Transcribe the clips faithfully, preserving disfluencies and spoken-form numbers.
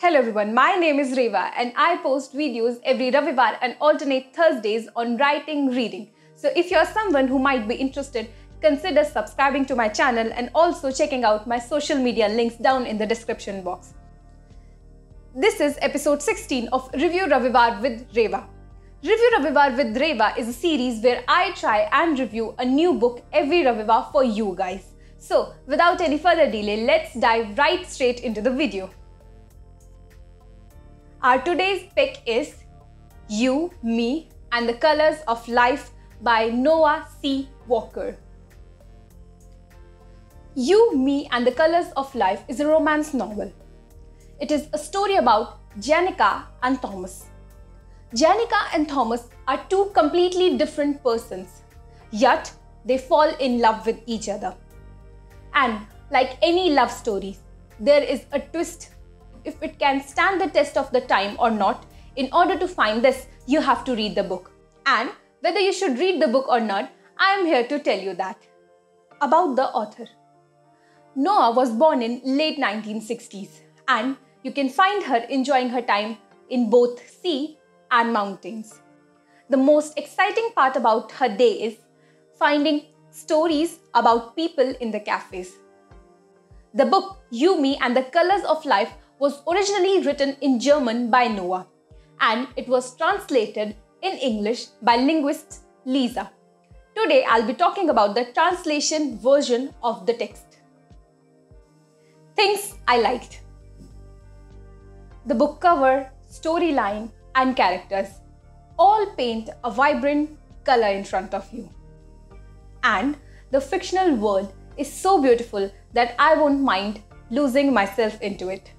Hello everyone, my name is Reva and I post videos every Ravivar and alternate Thursdays on writing, reading. So if you're someone who might be interested, consider subscribing to my channel and also checking out my social media links down in the description box. This is episode sixteen of Review Ravivar with Reva. Review Ravivar with Reva is a series where I try and review a new book every Ravivar for you guys. So without any further delay, let's dive right straight into the video. Our today's pick is You, Me and the Colors of Life by Noa C. Walker. You, Me and the Colors of Life is a romance novel. It is a story about Janica and Thomas. Janica and Thomas are two completely different persons, yet they fall in love with each other. And like any love story, there is a twist. If it can stand the test of the time or not. In order to find this, you have to read the book. And whether you should read the book or not, I am here to tell you that. About the author. Noa was born in late nineteen sixties and you can find her enjoying her time in both sea and mountains. The most exciting part about her day is finding stories about people in the cafes. The book You, Me and the Colors of Life was originally written in German by Noa and it was translated in English by linguist Lisa. Today I'll be talking about the translation version of the text. Things I liked. The book cover, storyline and characters all paint a vibrant color in front of you. And the fictional world is so beautiful that I won't mind losing myself into it.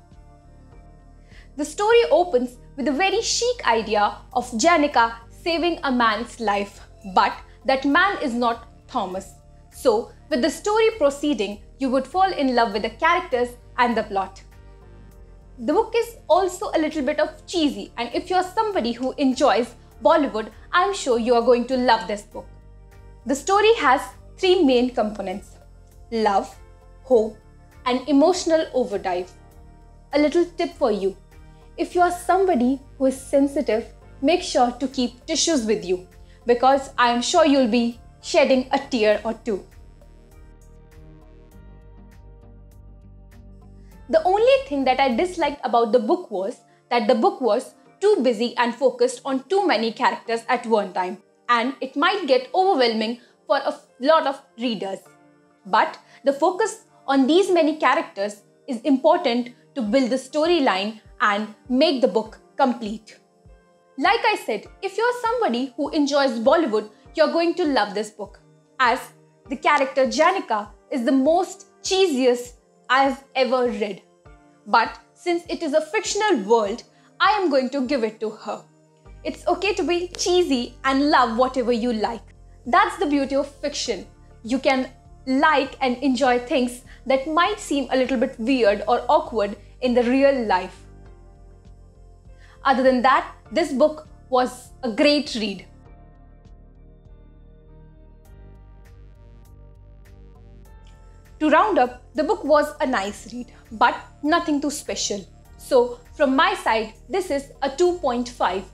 The story opens with a very chic idea of Janica saving a man's life, but that man is not Thomas. So, with the story proceeding, you would fall in love with the characters and the plot. The book is also a little bit of cheesy, and if you're somebody who enjoys Bollywood, I'm sure you are going to love this book. The story has three main components: love, hope, and emotional overdrive. A little tip for you. If you are somebody who is sensitive, make sure to keep tissues with you because I am sure you'll be shedding a tear or two. The only thing that I disliked about the book was that the book was too busy and focused on too many characters at one time, and it might get overwhelming for a lot of readers. But the focus on these many characters is important to build the storyline and make the book complete. Like I said, if you're somebody who enjoys Bollywood, you're going to love this book, as the character Janica is the most cheesiest I've ever read. But since it is a fictional world, I am going to give it to her. It's okay to be cheesy and love whatever you like. That's the beauty of fiction. You can like and enjoy things that might seem a little bit weird or awkward in the real life. Other than that, this book was a great read. To round up, the book was a nice read, but nothing too special. So from my side, this is a two point five.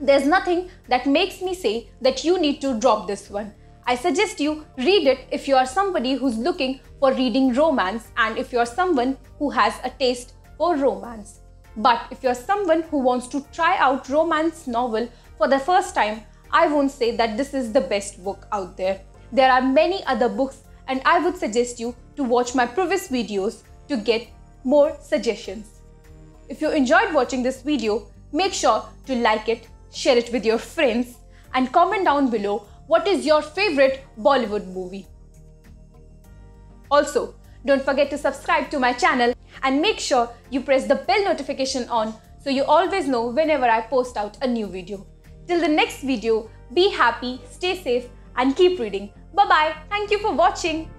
There's nothing that makes me say that you need to drop this one. I suggest you read it if you are somebody who's looking for reading romance and if you are someone who has a taste for romance. But if you're someone who wants to try out romance novel for the first time, I won't say that this is the best book out there. There are many other books and I would suggest you to watch my previous videos to get more suggestions. If you enjoyed watching this video, make sure to like it, share it with your friends and comment down below what is your favorite Bollywood movie. Also, don't forget to subscribe to my channel and make sure you press the bell notification on so you always know whenever I post out a new video. Till the next video, be happy, stay safe and keep reading. Bye bye. Thank you for watching.